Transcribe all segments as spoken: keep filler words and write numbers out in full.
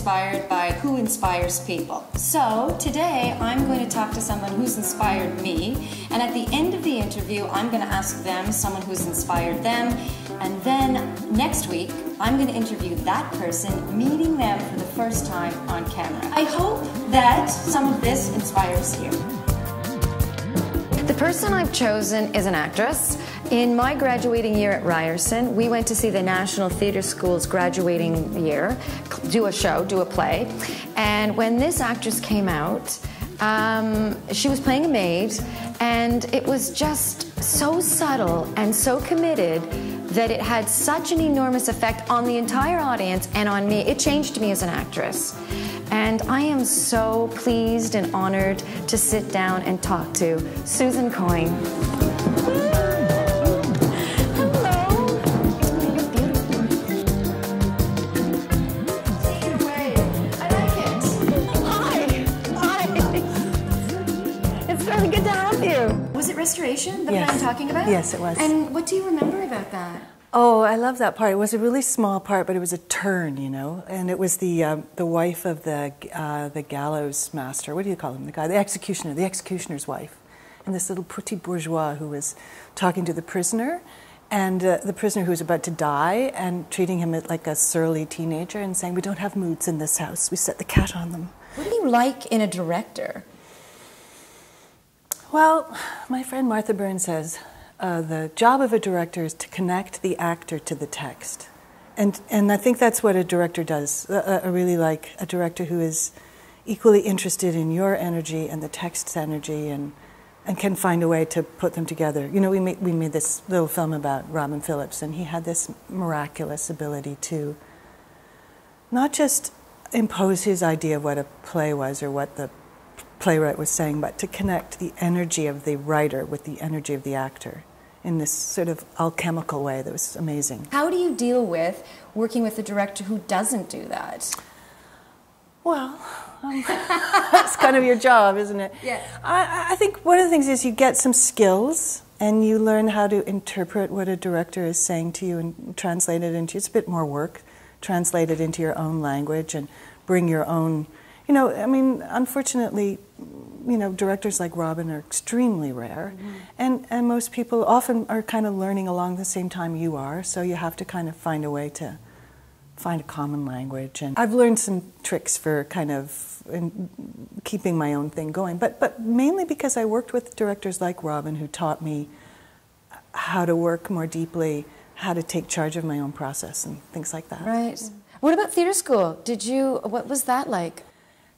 inspired by who inspires people. So today I'm going to talk to someone who's inspired me, and at the end of the interview I'm going to ask them someone who's inspired them, and then next week I'm going to interview that person, meeting them for the first time on camera. I hope that some of this inspires you. The person I've chosen is an actress. In my graduating year at Ryerson, we went to see the National Theatre School's graduating year, do a show, do a play. And when this actress came out, um, she was playing a maid, and it was just so subtle and so committed that it had such an enormous effect on the entire audience and on me. It changed me as an actress. And I am so pleased and honored to sit down and talk to Susan Coyne. Restoration, the yes. one I'm talking about? Yes, it was. And what do you remember about that? Oh, I love that part. It was a really small part, but it was a turn, you know. And it was the um, the wife of the uh, the gallows master. What do you call him? The guy, the executioner, the executioner's wife, and this little petit bourgeois who was talking to the prisoner, and uh, the prisoner who was about to die, and treating him like a surly teenager, and saying, "We don't have moods in this house. We set the cat on them." What do you like in a director? Well, my friend Martha Byrne says uh, the job of a director is to connect the actor to the text. And, and I think that's what a director does. Uh, I really like a director who is equally interested in your energy and the text's energy, and, and can find a way to put them together. You know, we made, we made this little film about Robin Phillips, and he had this miraculous ability to not just impose his idea of what a play was or what the playwright was saying, but to connect the energy of the writer with the energy of the actor in this sort of alchemical way that was amazing. How do you deal with working with a director who doesn't do that? Well, um, that's kind of your job, isn't it? Yeah. I, I think one of the things is you get some skills and you learn how to interpret what a director is saying to you and translate it into, it's a bit more work, translate it into your own language and bring your own. You know, I mean, unfortunately, you know, directors like Robin are extremely rare, mm-hmm. and, and most people often are kind of learning along the same time you are, so you have to kind of find a way to find a common language. And I've learned some tricks for kind of in keeping my own thing going, but, but mainly because I worked with directors like Robin who taught me how to work more deeply, how to take charge of my own process and things like that. Right. Yeah. What about theatre school? Did you, what was that like?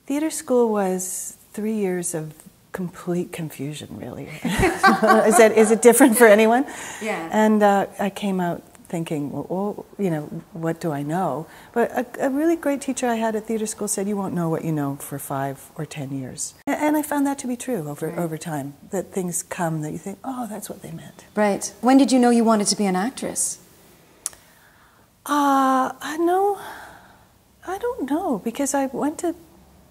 Theatre school was three years of complete confusion, really. I said, is it different for anyone? Yeah. And uh, I came out thinking, well, well, you know, what do I know? But a, a really great teacher I had at theatre school said, you won't know what you know for five or ten years. And I found that to be true over, right. over time, that things come that you think, oh, that's what they meant. Right. When did you know you wanted to be an actress? Uh, I know, I don't know, because I went to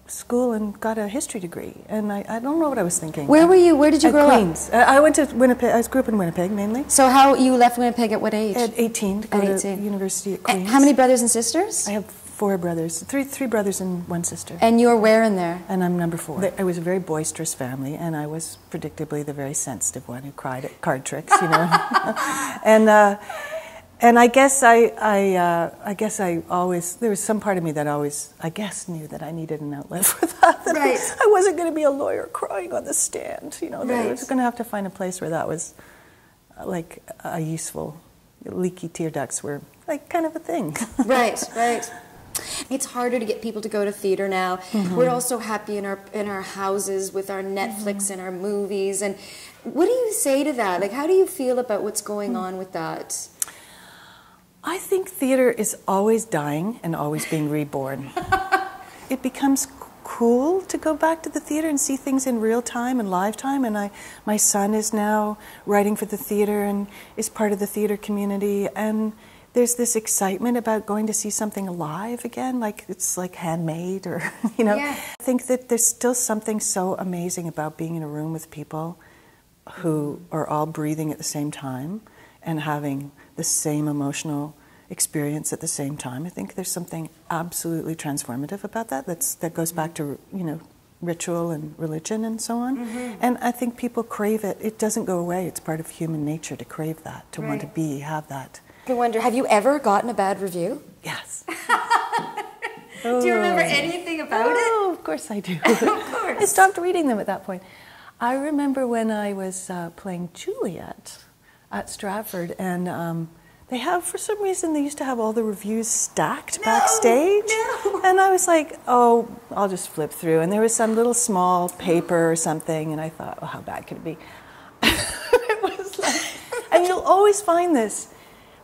school and got a history degree, and I, I don't know what I was thinking. Where were you? Where did you grow up? At Queens. I went to Winnipeg. I grew up in Winnipeg mainly. So how you left Winnipeg at what age? At eighteen. To go to university at Queens. How many brothers and sisters? I have four brothers, three three brothers and one sister. And you're where in there? And I'm number four. I was a very boisterous family, and I was predictably the very sensitive one who cried at card tricks, you know. and. Uh, And I guess I, I, uh, I guess I always, there was some part of me that always, I guess, knew that I needed an outlet for that. that right. I, I wasn't going to be a lawyer crying on the stand, you know. Right. That I was going to have to find a place where that was, uh, like, a useful, leaky tear ducts were, like, kind of a thing. Right, right. It's harder to get people to go to theater now. Mm-hmm. We're all so happy in our in our houses with our Netflix mm-hmm. and our movies. And what do you say to that? Like, how do you feel about what's going mm-hmm. on with that? I think theater is always dying and always being reborn. It becomes cool to go back to the theater and see things in real time and live time. And I, my son is now writing for the theater and is part of the theater community. And there's this excitement about going to see something alive again, like it's like handmade or, you know. Yeah. I think that there's still something so amazing about being in a room with people who are all breathing at the same time and having the same emotional experience at the same time. I think there's something absolutely transformative about that. That's, that goes back to, you know, ritual and religion and so on. Mm-hmm. And I think people crave it. It doesn't go away. It's part of human nature to crave that, to right. want to be, have that. I wonder, have you ever gotten a bad review? Yes. Oh. Do you remember anything about oh, it? Oh, of course I do. Of course. I stopped reading them at that point. I remember when I was uh, playing Juliet at Stratford, and um, they have, for some reason, they used to have all the reviews stacked no, backstage. No. And I was like, oh, I'll just flip through. And there was some little small paper or something, and I thought, oh, how bad could it be? It was like, and you'll always find this.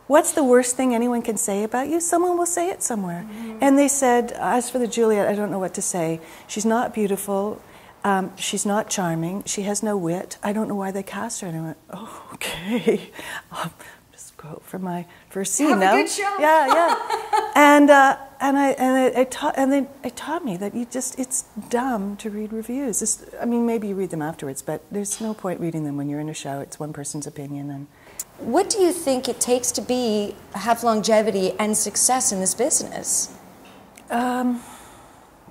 What's the worst thing anyone can say about you? Someone will say it somewhere. Mm-hmm. And they said, as for the Juliet, I don't know what to say. She's not beautiful. Um, she's not charming. She has no wit. I don't know why they cast her. And I went, oh, okay. I'll just go for my first scene now. Have a good show. Yeah, yeah. and uh, and I and I, I taught and they it taught me that you just it's dumb to read reviews. It's, I mean, maybe you read them afterwards, but there's no point reading them when you're in a show. It's one person's opinion. And what do you think it takes to be have longevity and success in this business? Um,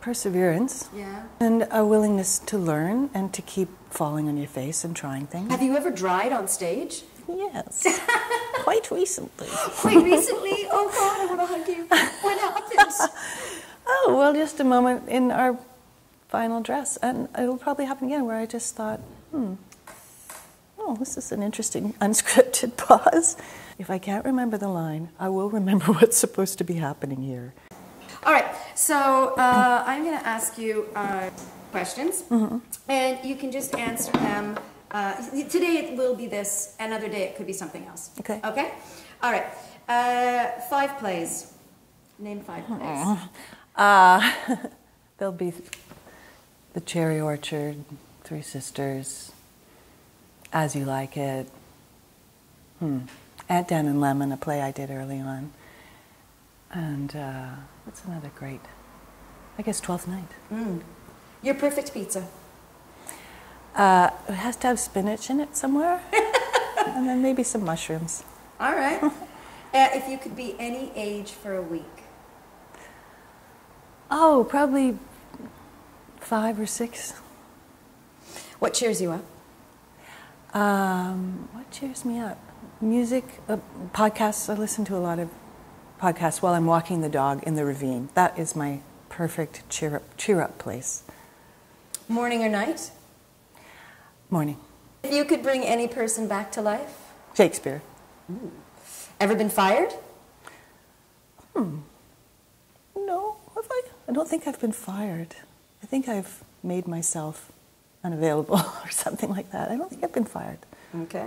perseverance, yeah, and a willingness to learn and to keep falling on your face and trying things. Have you ever dried on stage? Yes, quite recently. Quite recently? Oh God, I want to hug you. What happened? Oh well, just a moment in our final dress, and it'll probably happen again. Where I just thought, hmm. Oh, this is an interesting unscripted pause. If I can't remember the line, I will remember what's supposed to be happening here. All right, so uh, I'm going to ask you uh, questions, mm-hmm. and you can just answer them. Uh, today it will be this, another day it could be something else. Okay. Okay? All right, uh, five plays. Name five plays. Uh, there'll be The Cherry Orchard, Three Sisters, As You Like It, hmm. Aunt Dan and Lemon, a play I did early on, and uh, what's another great? I guess Twelfth Night. Mm. Your perfect pizza. Uh, it has to have spinach in it somewhere, and then maybe some mushrooms. All right. uh, if you could be any age for a week. Oh, probably five or six. What cheers you up? Um, what cheers me up? Music, uh, podcasts. I listen to a lot of podcasts while I'm walking the dog in the ravine. That is my perfect cheer up, cheer up place. Morning or night? Morning. If you could bring any person back to life? Shakespeare. Ooh. Ever been fired? Hmm. No, have I? I don't think I've been fired. I think I've made myself unavailable or something like that. I don't think I've been fired. Okay.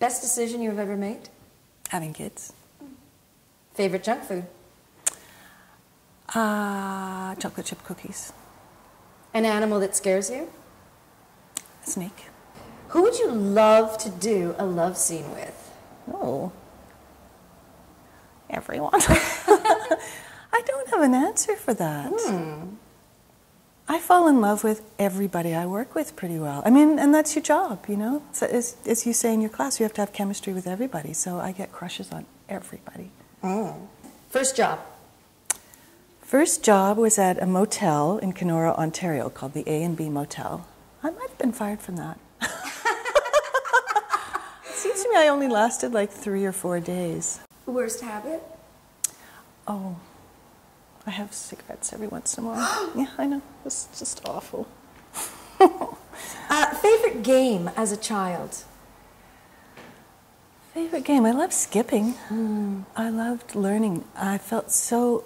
Best decision you've ever made? Having kids. Favorite junk food? Uh, chocolate chip cookies. An animal that scares you? A snake. Who would you love to do a love scene with? Oh. Everyone. I don't have an answer for that. Hmm. I fall in love with everybody I work with pretty well. I mean, and that's your job, you know? So as, as you say in your class, you have to have chemistry with everybody, so I get crushes on everybody. Mm. First job? First job was at a motel in Kenora, Ontario, called the A and B Motel. I might have been fired from that. It seems to me I only lasted like three or four days. Worst habit? Oh. I have cigarettes every once in a while. Yeah, I know. It's just awful. uh, favorite game as a child? Favorite game? I loved skipping. Mm. I loved learning. I felt so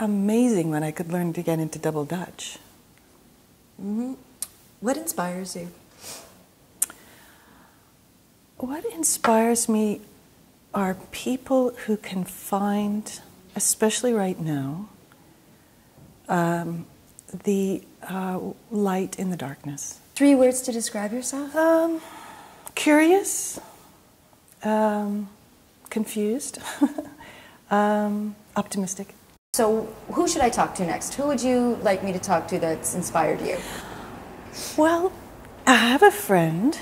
amazing when I could learn to get into double Dutch. Mm-hmm. What inspires you? What inspires me are people who can find, especially right now, Um, the uh, light in the darkness. Three words to describe yourself? Um, curious, um, confused, um, optimistic. So who should I talk to next? Who would you like me to talk to that's inspired you? Well, I have a friend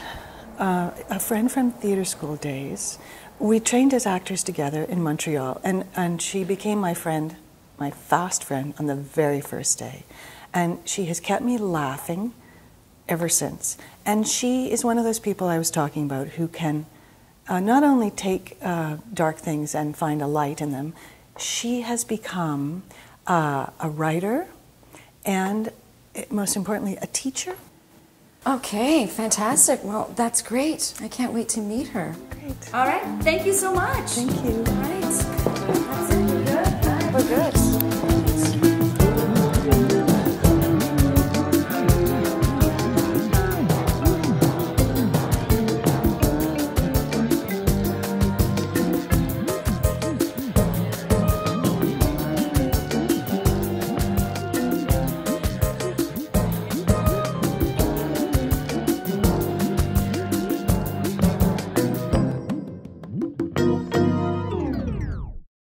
uh, a friend from theatre school days. We trained as actors together in Montreal, and, and she became my friend, my fast friend, on the very first day. And she has kept me laughing ever since. And she is one of those people I was talking about who can uh, not only take uh, dark things and find a light in them, she has become uh, a writer and, most importantly, a teacher. Okay, fantastic. Well, that's great. I can't wait to meet her. Great. All right. Thank you so much. Thank you. All right. That's it. We're good. We're good.